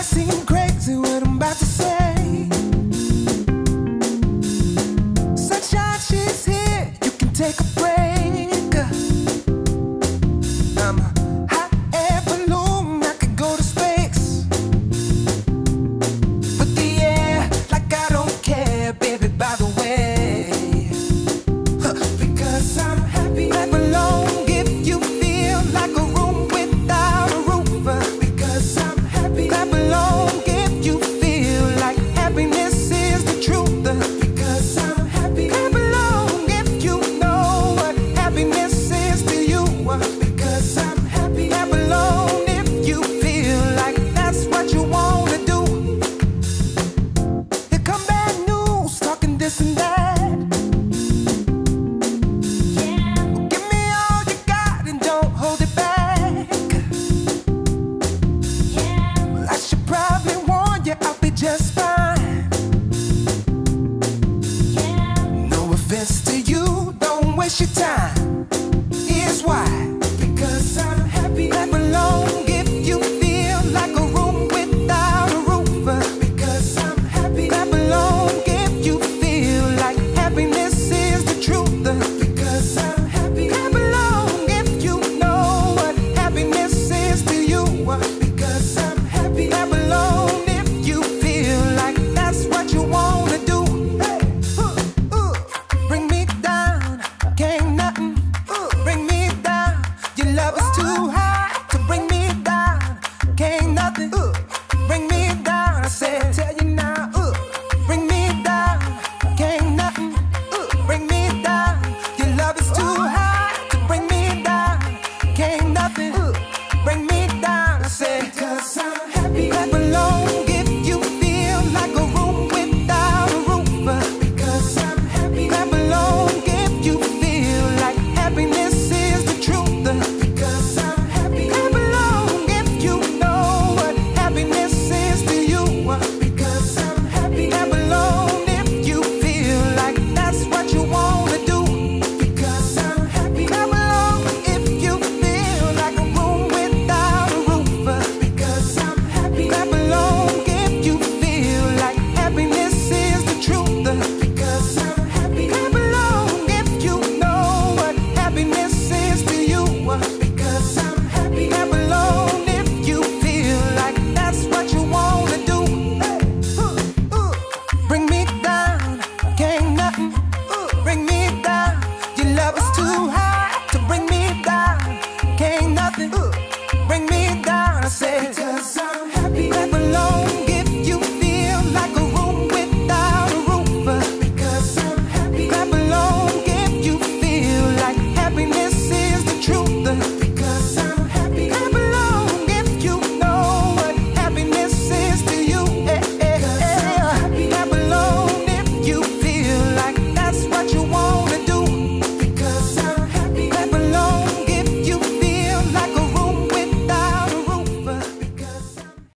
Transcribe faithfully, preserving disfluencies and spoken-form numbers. might seem crazy what I'm about to say. Sunshine, she's here, you can take a